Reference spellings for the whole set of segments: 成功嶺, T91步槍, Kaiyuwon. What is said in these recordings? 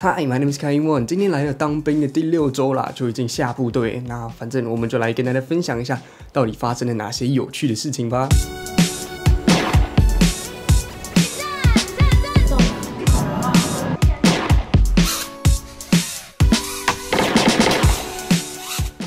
Hi, my name is Kaiyuwon。今天来了当兵的第6周啦，就已经下部队。那反正我们就来跟大家分享一下，到底发生了哪些有趣的事情吧。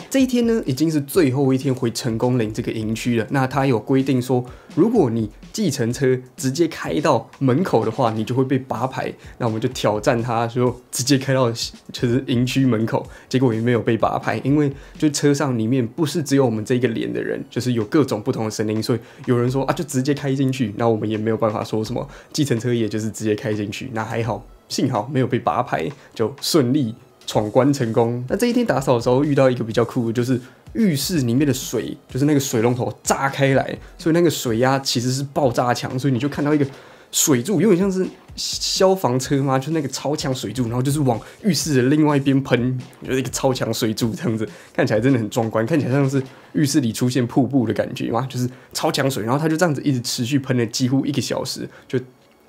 这一天呢，已经是最后一天回成功岭这个营区了。那他有规定说，如果你计程车直接开到门口的话，你就会被拔牌。那我们就挑战他说，直接开到就是营区门口，结果也没有被拔牌，因为就车上里面不是只有我们这个连的人，就是有各种不同的声音，所以有人说啊，就直接开进去，那我们也没有办法说什么。计程车也就是直接开进去，那还好，幸好没有被拔牌，就顺利 闯关成功。那这一天打扫的时候遇到一个比较酷的，就是浴室里面的水，就是那个水龙头炸开来，所以那个水压其实是爆炸强，所以你就看到一个水柱，有点像是消防车嘛，就是那个超强水柱，然后就是往浴室的另外一边喷，就是一个超强水柱这样子，看起来真的很壮观，看起来像是浴室里出现瀑布的感觉嘛，就是超强水，然后它就这样子一直持续喷了几乎1个小时，就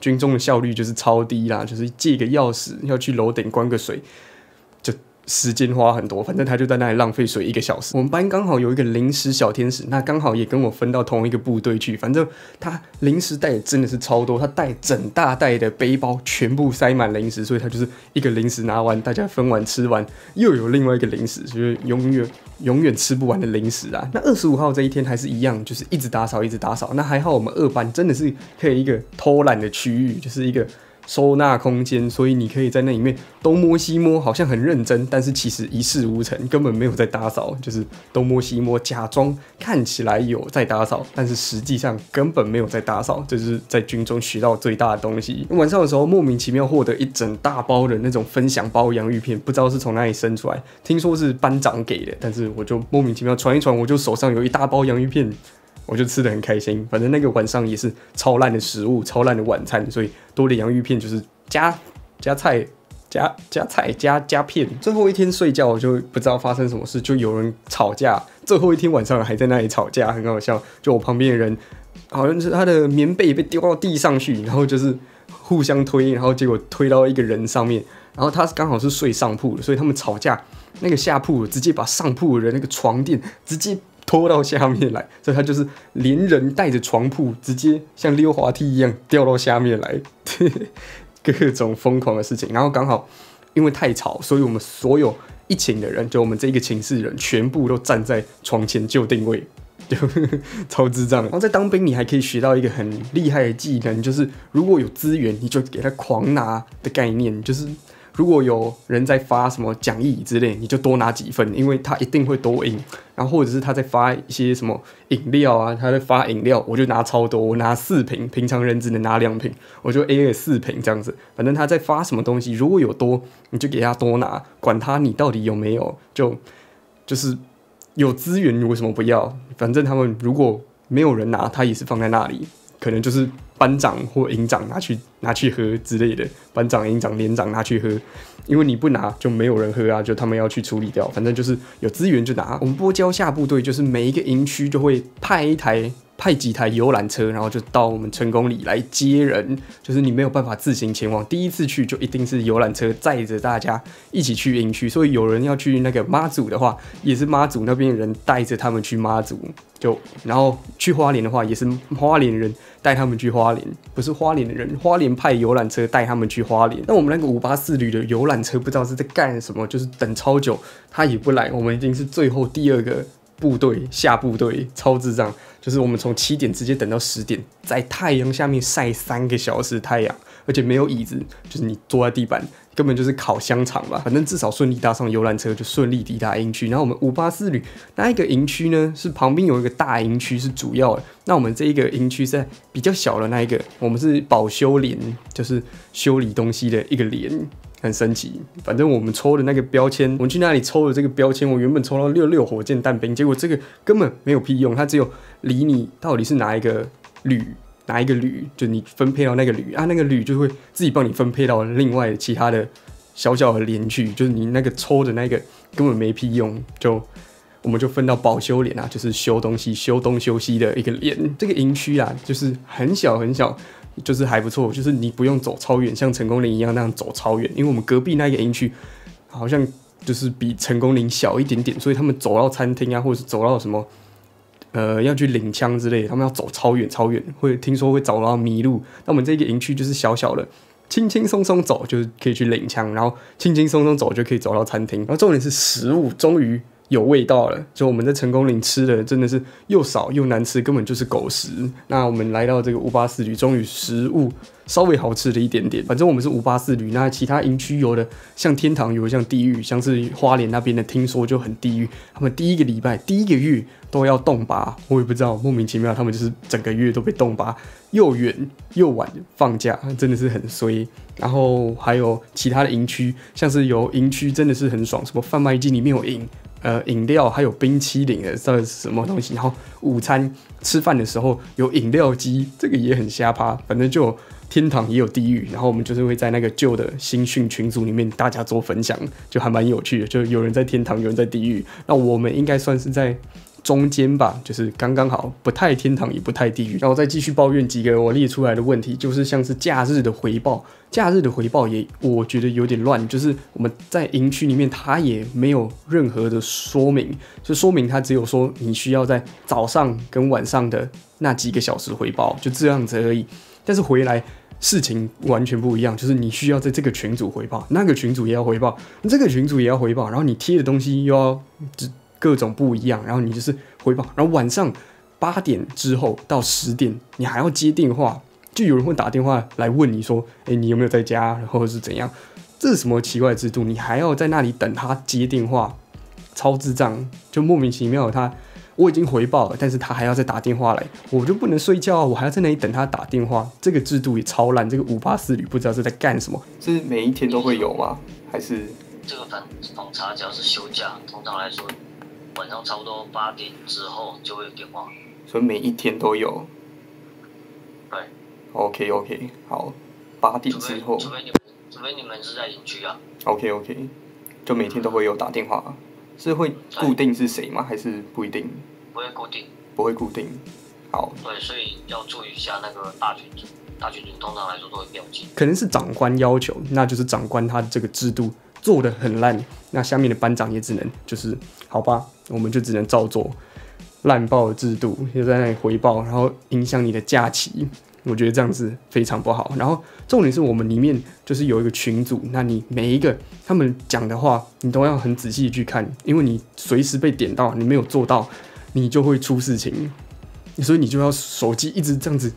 军中的效率就是超低啦，就是借个钥匙要去楼顶关个水， 时间花很多，反正他就在那里浪费水1个小时。我们班刚好有一个临时小天使，那刚好也跟我分到同一个部队去。反正他零食袋真的是超多，他带整大袋的背包，全部塞满零食，所以他就是一个零食拿完，大家分完吃完，又有另外一个零食，就是永远吃不完的零食啊。那25号这一天还是一样，就是一直打扫，一直打扫。那还好我们2班真的是可以一个偷懒的区域，就是一个 收纳空间，所以你可以在那里面东摸西摸，好像很认真，但是其实一事无成，根本没有在打扫，就是东摸西摸，假装看起来有在打扫，但是实际上根本没有在打扫，这就是在军中学到最大的东西。晚上的时候莫名其妙获得一整大包的那种分享包洋芋片，不知道是从哪里生出来，听说是班长给的，但是我就莫名其妙传一传，我就手上有一大包洋芋片， 我就吃得很开心，反正那个晚上也是超烂的食物，超烂的晚餐，所以多的洋芋片就是加菜。 加菜加片，最后一天睡觉我就不知道发生什么事，就有人吵架。最后一天晚上还在那里吵架，很好笑。就我旁边的人，好像是他的棉被被丢到地上去，然后就是互相推，然后结果推到一个人上面，然后他刚好是睡上铺的，所以他们吵架，那个下铺直接把上铺的人那个床垫直接拖到下面来，所以他就是连人带着床铺直接像溜滑梯一样掉到下面来。各种疯狂的事情，然后刚好因为太吵，所以我们所有一寝的人，就我们这一个寝室人，全部都站在床前就定位，就超智障。然后在当兵，你还可以学到一个很厉害的技能，就是如果有资源，你就给他狂拿的概念，就是 如果有人在发什么讲义之类，你就多拿几份，因为他一定会多赢。然后或者是他在发一些什么饮料啊，他在发饮料，我就拿超多，我拿4瓶，平常人只能拿2瓶，我就 A 了4瓶这样子。反正他在发什么东西，如果有多，你就给他多拿，管他你到底有没有，就是有资源你为什么不要？反正他们如果没有人拿，他也是放在那里，可能就是 班长或营长拿去喝之类的，班长、营长、连长拿去喝，因为你不拿就没有人喝啊，就他们要去处理掉。反正就是有资源就拿。我们拨交下部队，就是每一个营区就会派几台游览车，然后就到我们成功里来接人。就是你没有办法自行前往，第一次去就一定是游览车载着大家一起去营区。所以有人要去那个妈祖的话，也是妈祖那边的人带着他们去妈祖。 就然后去花莲的话，也是花莲人带他们去花莲，不是花莲的人，花莲派游览车带他们去花莲。那我们那个584旅的游览车不知道是在干什么，就是等超久，他也不来。我们已经是最后第2个 部队下部队，超智障，就是我们从7点直接等到10点，在太阳下面晒3个小时太阳，而且没有椅子，就是你坐在地板，根本就是烤香肠吧。反正至少顺利搭上游览车，就顺利抵达营区。然后我们584旅那一个营区呢，是旁边有一个大营区是主要的，那我们这一个营区是比较小的那一个，我们是保修连，就是修理东西的一个连。 很神奇，反正我们抽的那个标签，我们去那里抽的这个标签，我原本抽到66火箭弹兵，结果这个根本没有屁用，它只有理你到底是哪一个旅，就你分配到那个旅啊，那个旅就会自己帮你分配到另外其他的小小的连去，就是你那个抽的那个根本没屁用，就 我们就分到保修连啊，就是修东西、修东修西的一个连。这个营区啊，就是很小很小，就是还不错，就是你不用走超远，像成功林一样那样走超远，因为我们隔壁那个营区好像就是比成功林小一点点，所以他们走到餐厅啊，或者是走到什么要去领枪之类的，他们要走超远超远，会听说会走到迷路。那我们这个营区就是小小的，轻轻松松走就可以去领枪，然后轻轻松松走就可以走到餐厅。然后重点是食物终于有味道了，就我们在成功岭吃的真的是又少又难吃，根本就是狗食。那我们来到这个584旅，终于食物稍微好吃了一点点。反正我们是584旅，那其他营区有的像天堂，有的像地狱，像是花莲那边的听说就很地狱，他们第一个礼拜第一个月都要冻拔，我也不知道莫名其妙他们就是整个月都被冻拔，又远又晚放假，真的是很衰。然后还有其他的营区，像是有营区真的是很爽，什么贩卖机里面有饮料，还有冰淇淋的到底是什么东西，然后午餐吃饭的时候有饮料机，这个也很瞎趴。反正就有天堂也有地狱，然后我们就是会在那个旧的新训群组里面大家做分享，就还蛮有趣的，就有人在天堂有人在地狱，那我们应该算是在中间吧，就是刚刚好，不太天堂也不太地狱。然后再继续抱怨几个我列出来的问题，就是像是假日的回报，假日的回报也我觉得有点乱，就是我们在营区里面他也没有任何的说明，就说明他只有说你需要在早上跟晚上的那几个小时回报，就这样子而已。但是回来事情完全不一样，就是你需要在这个群组回报，那个群组也要回报，这个群组也要回报，然后你贴的东西又要各种不一样，然后你就是回报，然后晚上8点之后到10点，你还要接电话，就有人会打电话来问你说，哎，你有没有在家，然后是怎样？这是什么奇怪的制度？你还要在那里等他接电话，超智障，就莫名其妙他。我已经回报了，但是他还要再打电话来，我就不能睡觉啊！我还要在那里等他打电话，这个制度也超烂。这个584旅不知道是在干什么，是每一天都会有吗？还是这个访查只要是休假，通常来说晚上差不多8点之后就会有电话，所以每一天都有。对 ，OK， 好，8点之后，除非你们是在营区啊。OK， 就每天都会有打电话。是会固定是谁吗？还是不一定？不会固定。好。对，所以要注意一下那个大群组。大群组通常来说都会标记。可能是长官要求，那就是长官他的这个制度做得很烂，那下面的班长也只能就是好吧，我们就只能照做。烂爆的制度就在那里回报，然后影响你的假期。我觉得这样子非常不好。然后重点是我们里面就是有一个群组，那你每一个他们讲的话，你都要很仔细去看，因为你随时被点到，你没有做到，你就会出事情。所以你就要手机一直这样子，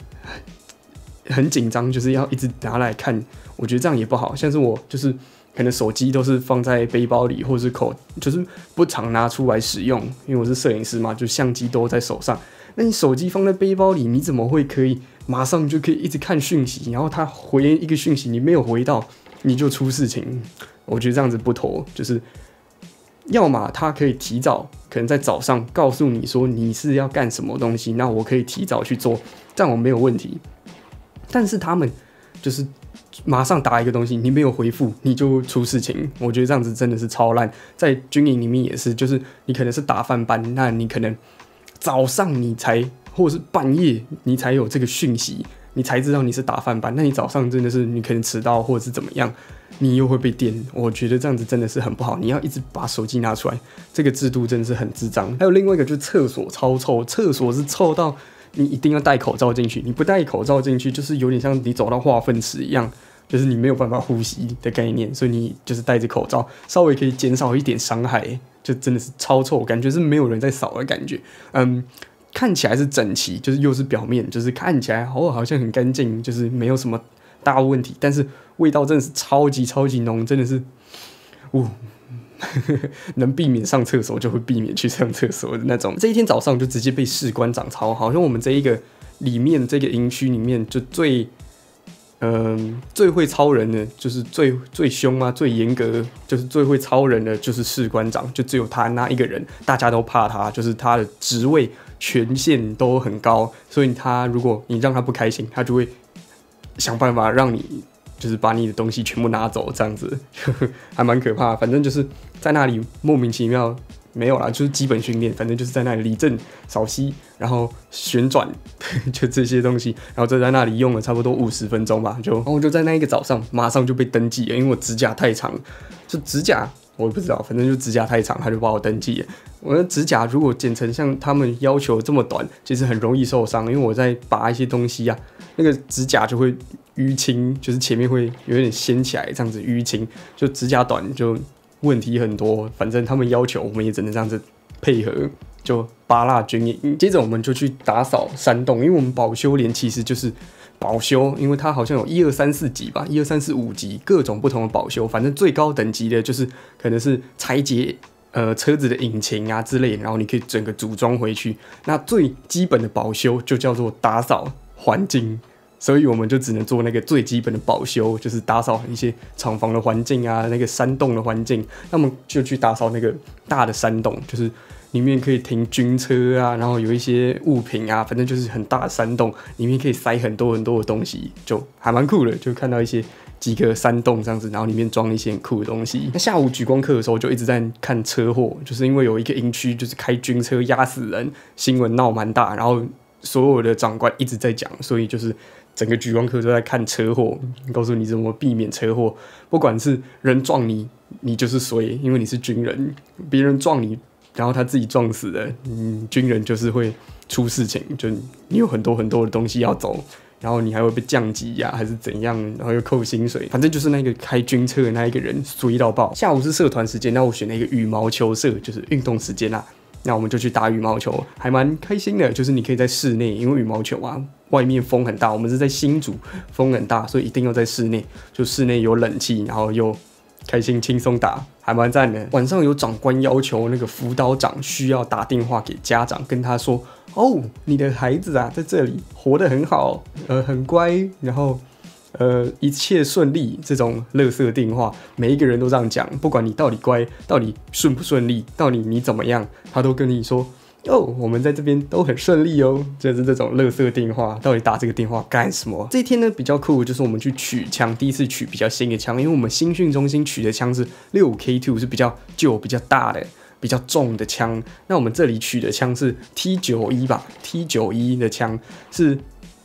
很紧张，就是要一直拿来看。我觉得这样也不好。像是我就是可能手机都是放在背包里，或是就是不常拿出来使用，因为我是摄影师嘛，就相机都在手上。那你手机放在背包里，你怎么会可以马上就可以一直看讯息？然后他回一个讯息，你没有回到，你就出事情。我觉得这样子不妥，就是要么他可以提早，可能在早上告诉你说你是要干什么东西，那我可以提早去做，这样我没有问题。但是他们就是马上打一个东西，你没有回复，你就出事情。我觉得这样子真的是超烂，在军营里面也是，就是你可能是打饭班，那你可能。早上你才，或者是半夜你才有这个讯息，你才知道你是打饭班。那你早上真的是你可能迟到或者是怎么样，你又会被电。我觉得这样子真的是很不好，你要一直把手机拿出来，这个制度真的是很智障。还有另外一个就是厕所超臭，厕所是臭到你一定要戴口罩进去，你不戴口罩进去就是有点像你走到化粪池一样。就是你没有办法呼吸的概念，所以你就是戴着口罩，稍微可以减少一点伤害。就真的是超臭，感觉是没有人在扫的感觉。看起来是整齐，就是又是表面，就是看起来好像很干净，就是没有什么大问题。但是味道真的是超级浓，真的是，能避免上厕所就会避免去上厕所的那种。这一天早上就直接被士官长操，好像我们这一个里面这个营区里面就最会操人的就是最凶啊，最严格就是最会操人的就是士官长，就只有他那一个人，大家都怕他，就是他的职位权限都很高，所以他如果你让他不开心，他就会想办法让你就是把你的东西全部拿走，这样子呵呵还蛮可怕的。反正就是在那里莫名其妙没有啦，就是基本训练，反正就是在那里立正、扫膝，然后旋转，就这些东西，然后就在那里用了差不多50分钟吧，然后我就在那一个早上马上就被登记了，因为我指甲太长，就指甲我也不知道，反正就指甲太长，他就把我登记了。我的指甲如果剪成像他们要求这么短，其实很容易受伤，因为我在拔一些东西啊，那个指甲就会淤青，就是前面会有点掀起来，这样子淤青，就指甲短就。 问题很多，反正他们要求我们也只能这样子配合，就八蜡军营。接着我们就去打扫山洞，因为我们保修连其实就是保修，因为它好像有1、2、3、4级吧，1、2、3、4、5级，各种不同的保修。反正最高等级的就是可能是拆解车子的引擎啊之类的，然后你可以整个组装回去。那最基本的保修就叫做打扫环境。 所以我们就只能做那个最基本的保修，就是打扫一些厂房的环境啊，那个山洞的环境。那么就去打扫那个大的山洞，就是里面可以停军车啊，然后有一些物品啊，反正就是很大的山洞，里面可以塞很多很多的东西，就还蛮酷的。就看到一些几个山洞这样子，然后里面装一些很酷的东西。那下午举光课的时候就一直在看车祸，就是因为有一个营区就是开军车压死人，新闻闹蛮大，然后所有的长官一直在讲，所以就是。 整个举光课都在看车祸，告诉你怎么避免车祸。不管是人撞你，你就是衰，因为你是军人；别人撞你，然后他自己撞死了，军人就是会出事情。就你有很多很多的东西要走，然后你还会被降级呀、啊，还是怎样，然后又扣薪水。反正就是那个开军车的那一个人衰到爆。下午是社团时间，那我选了一个羽毛球社，就是运动时间啦、啊。 那我们就去打羽毛球，还蛮开心的。就是你可以在室内，因为羽毛球啊，外面风很大。我们是在新竹，风很大，所以一定要在室内。就室内有冷气，然后又开心轻松打，还蛮赞的。晚上有长官要求那个辅导长需要打电话给家长，跟他说：“哦，你的孩子啊，在这里活得很好，很乖，然后。” 一切顺利，这种垃圾电话，每一个人都这样讲。不管你到底乖，到底顺不顺利，到底你怎么样，他都跟你说：“哦，我们在这边都很顺利哦。”就是这种垃圾电话，到底打这个电话干什么？这一天呢比较酷，就是我们去取枪，第一次取比较新的枪，因为我们新训中心取的枪是6K2，是比较旧、比较大的。 比较重的枪，那我们这里取的枪是 T91吧 ，T91的枪是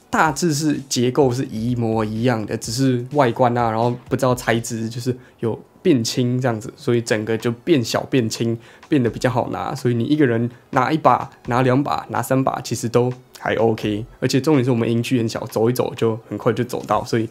大致是结构是一模一样的，只是外观啊，然后不知道材质就是有变轻这样子，所以整个就变小变轻，变得比较好拿。所以你一个人拿1把、拿2把、拿3把，其实都还 OK。而且重点是我们营区很小，走一走就很快就走到，所以。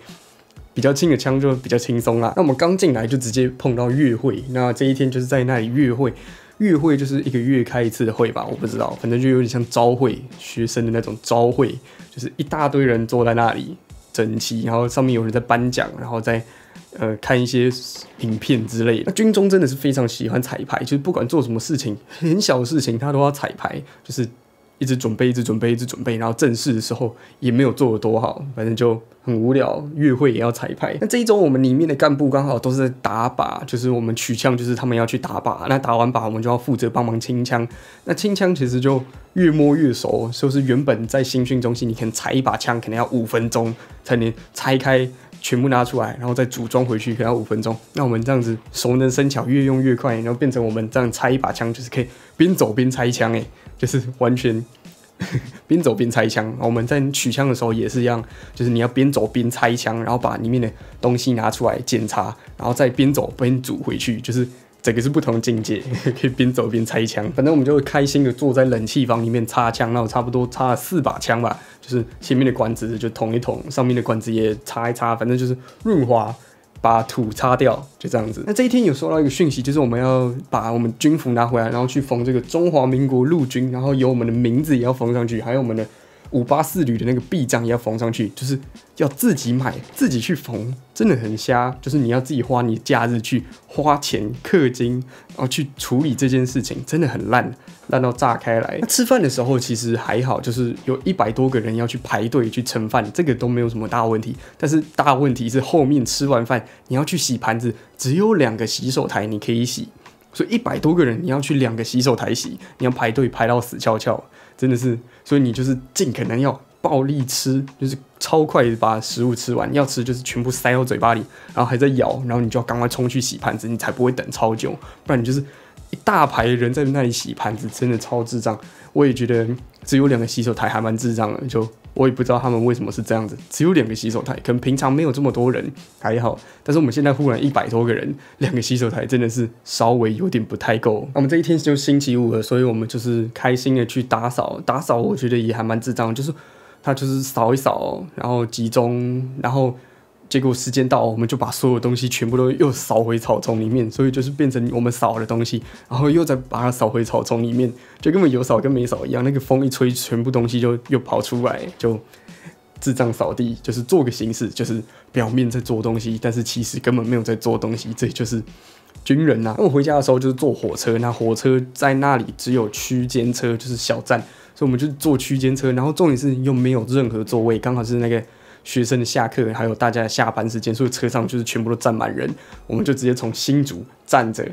比较轻的枪就比较轻松啦。那我们刚进来就直接碰到月会，那这一天就是在那里月会。月会就是一个月开一次的会吧，我不知道，反正就有点像招会，学生的那种招会，就是一大堆人坐在那里整齐，然后上面有人在颁奖，然后在看一些影片之类的。那军中真的是非常喜欢彩排，就是不管做什么事情，很小的事情他都要彩排，就是一直准备，一直准备，一直准备，然后正式的时候也没有做得多好，反正就。 很无聊，月会也要彩排。那这一周我们里面的干部刚好都是在打靶，就是我们取枪，就是他们要去打靶。那打完靶，我们就要负责帮忙清枪。那清枪其实就越摸越熟，就是原本在新训中心，你可能拆一把枪，可能要5分钟才能拆开全部拿出来，然后再组装回去，可能要5分钟。那我们这样子熟能生巧，越用越快，然后变成我们这样拆一把枪，就是可以边走边拆枪，哎，就是完全。 边走边拆枪，我们在取枪的时候也是一样，就是你要边走边拆枪，然后把里面的东西拿出来检查，然后再边走边组回去，就是整个是不同境界，可以边走边拆枪。反正我们就开心的坐在冷气房里面擦枪，然后差不多擦了4把枪吧，就是前面的管子就捅一捅，上面的管子也擦一擦，反正就是润滑。 把土擦掉，就这样子。那这一天有收到一个讯息，就是我们要把我们军服拿回来，然后去缝这个中华民国陆军，然后有我们的名字也要缝上去，还有我们的584旅的那个臂章也要缝上去，就是要自己买，自己去缝，真的很瞎。就是你要自己花你假日去花钱氪金，然后去处理这件事情，真的很烂，烂到炸开来。那吃饭的时候其实还好，就是有100多个人要去排队去盛饭，这个都没有什么大问题。但是大问题是后面吃完饭你要去洗盘子，只有2个洗手台你可以洗，所以100多个人你要去2个洗手台洗，你要排队排到死翘翘。 真的是，所以你就是尽可能要暴力吃，就是超快把食物吃完，要吃就是全部塞到嘴巴里，然后还在咬，然后你就要赶快冲去洗盘子，你才不会等超久，不然你就是一大排人在那里洗盘子，真的超智障。我也觉得只有两个洗手台还蛮智障的，就我也不知道他们为什么是这样子，只有两个洗手台，可能平常没有这么多人还好，但是我们现在忽然100多个人，两个洗手台真的是稍微有点不太够。我们这一天就星期五了，所以我们就是开心的去打扫，打扫我觉得也还蛮智障，就是他就是扫一扫，然后集中，然后。 结果时间到，我们就把所有东西全部都又扫回草丛里面，所以就是变成我们扫的东西，然后又再把它扫回草丛里面，就根本有扫跟没扫一样。那个风一吹，全部东西就又跑出来，就智障扫地，就是做个形式，就是表面在做东西，但是其实根本没有在做东西，这就是军人啊。我回家的时候就是坐火车，那火车在那里只有区间车，就是小站，所以我们就坐区间车，然后重点是又没有任何座位，刚好是那个。 学生的下课，还有大家的下班时间，所以车上就是全部都站满人。我们就直接从新竹站着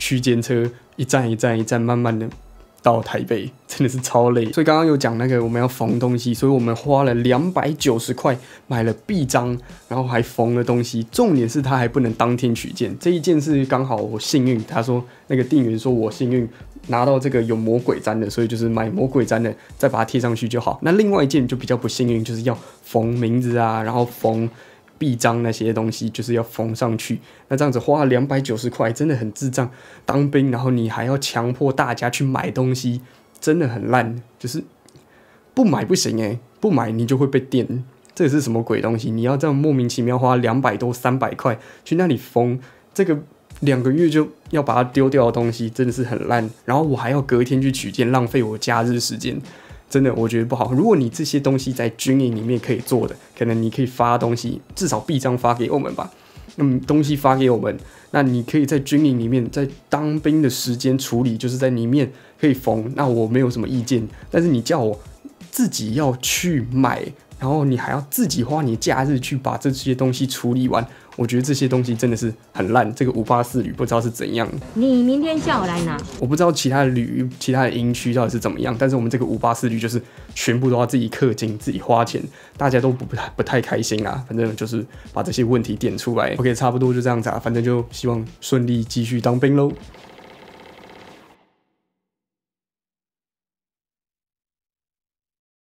区间车，一站一站一站，慢慢的到台北，真的是超累。所以刚刚有讲那个我们要缝东西，所以我们花了290块买了臂章，然后还缝了东西。重点是它还不能当天取件，这一件是刚好我幸运，他说那个店员说我幸运。 拿到这个有魔鬼毡的，所以就是买魔鬼毡的，再把它贴上去就好。那另外一件就比较不幸运，就是要缝名字啊，然后缝臂章那些东西，就是要缝上去。那这样子花了290块，真的很智障。当兵，然后你还要强迫大家去买东西，真的很烂。就是不买不行欸，不买你就会被电。这是什么鬼东西？你要这样莫名其妙花200多300块去那里缝这个。 2个月就要把它丢掉的东西，真的是很烂。然后我还要隔天去取件，浪费我假日时间，真的我觉得不好。如果你这些东西在军营里面可以做的，可能你可以发东西，至少臂章发给我们吧。东西发给我们，那你可以在军营里面，在当兵的时间处理，就是在里面可以缝。那我没有什么意见，但是你叫我自己要去买，然后你还要自己花你假日去把这些东西处理完。 我觉得这些东西真的是很烂，这个584旅不知道是怎样。你明天下午来拿。我不知道其他的旅、其他的营区到底是怎么样，但是我们这个584旅就是全部都要自己氪金、自己花钱，大家都不太开心啊。反正就是把这些问题点出来。OK， 差不多就这样子啊，反正就希望顺利继续当兵喽。